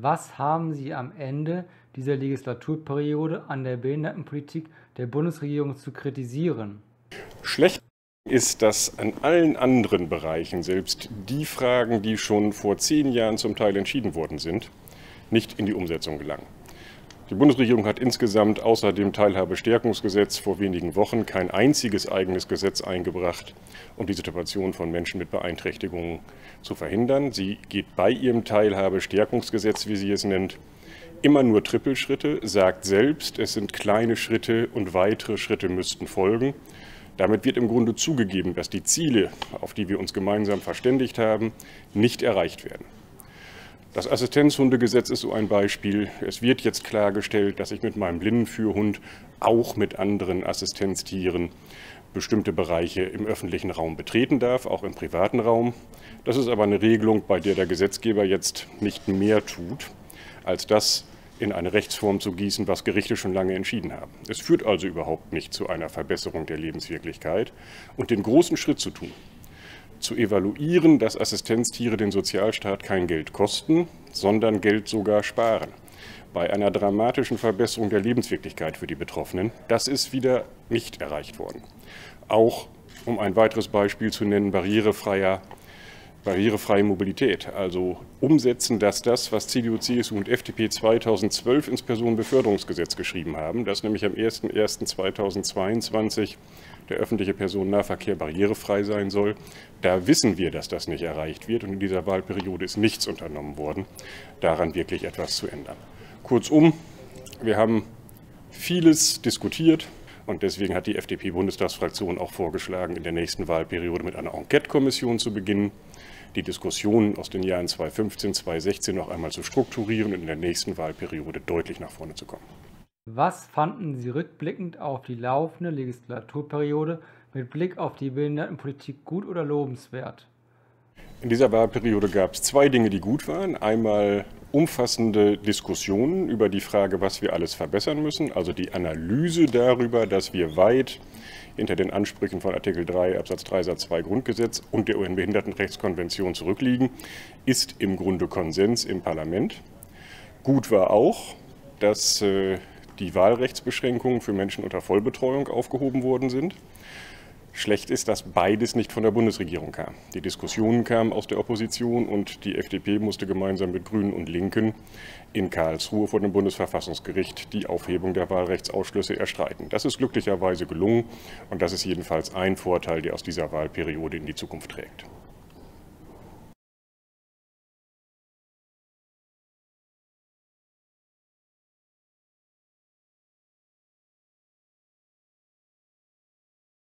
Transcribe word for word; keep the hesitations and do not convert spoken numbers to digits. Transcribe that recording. Was haben Sie am Ende dieser Legislaturperiode an der Behindertenpolitik der Bundesregierung zu kritisieren? Schlecht ist, dass an allen anderen Bereichen selbst die Fragen, die schon vor zehn Jahren zum Teil entschieden worden sind, nicht in die Umsetzung gelangen. Die Bundesregierung hat insgesamt außer dem Teilhabestärkungsgesetz vor wenigen Wochen kein einziges eigenes Gesetz eingebracht, um die Situation von Menschen mit Beeinträchtigungen zu verhindern. Sie geht bei ihrem Teilhabestärkungsgesetz, wie sie es nennt, immer nur Trippelschritte, sagt selbst, es sind kleine Schritte und weitere Schritte müssten folgen. Damit wird im Grunde zugegeben, dass die Ziele, auf die wir uns gemeinsam verständigt haben, nicht erreicht werden. Das Assistenzhundegesetz ist so ein Beispiel. Es wird jetzt klargestellt, dass ich mit meinem Blindenführhund auch mit anderen Assistenztieren bestimmte Bereiche im öffentlichen Raum betreten darf, auch im privaten Raum. Das ist aber eine Regelung, bei der der Gesetzgeber jetzt nicht mehr tut, als das in eine Rechtsform zu gießen, was Gerichte schon lange entschieden haben. Es führt also überhaupt nicht zu einer Verbesserung der Lebenswirklichkeit. Und den großen Schritt zu tun, zu evaluieren, dass Assistenztiere den Sozialstaat kein Geld kosten, sondern Geld sogar sparen, bei einer dramatischen Verbesserung der Lebenswirklichkeit für die Betroffenen, das ist wieder nicht erreicht worden. Auch, um ein weiteres Beispiel zu nennen, barrierefreier Barrierefreie Mobilität, also umsetzen, dass das, was C D U, C S U und F D P zweitausendzwölf ins Personenbeförderungsgesetz geschrieben haben, dass nämlich am ersten ersten zweitausendzweiundzwanzig der öffentliche Personennahverkehr barrierefrei sein soll, da wissen wir, dass das nicht erreicht wird und in dieser Wahlperiode ist nichts unternommen worden, daran wirklich etwas zu ändern. Kurzum, wir haben vieles diskutiert. Und deswegen hat die F D P-Bundestagsfraktion auch vorgeschlagen, in der nächsten Wahlperiode mit einer Enquete-Kommission zu beginnen, die Diskussionen aus den Jahren zweitausendfünfzehn, zweitausendsechzehn noch einmal zu strukturieren und in der nächsten Wahlperiode deutlich nach vorne zu kommen. Was fanden Sie rückblickend auf die laufende Legislaturperiode mit Blick auf die Behindertenpolitik gut oder lobenswert? In dieser Wahlperiode gab es zwei Dinge, die gut waren. Einmal umfassende Diskussionen über die Frage, was wir alles verbessern müssen, also die Analyse darüber, dass wir weit hinter den Ansprüchen von Artikel drei Absatz drei Satz zwei Grundgesetz und der U N-Behindertenrechtskonvention zurückliegen, ist im Grunde Konsens im Parlament. Gut war auch, dass die Wahlrechtsbeschränkungen für Menschen unter Vollbetreuung aufgehoben worden sind. Schlecht ist, dass beides nicht von der Bundesregierung kam. Die Diskussionen kamen aus der Opposition und die F D P musste gemeinsam mit Grünen und Linken in Karlsruhe vor dem Bundesverfassungsgericht die Aufhebung der Wahlrechtsausschlüsse erstreiten. Das ist glücklicherweise gelungen und das ist jedenfalls ein Vorteil, der aus dieser Wahlperiode in die Zukunft trägt.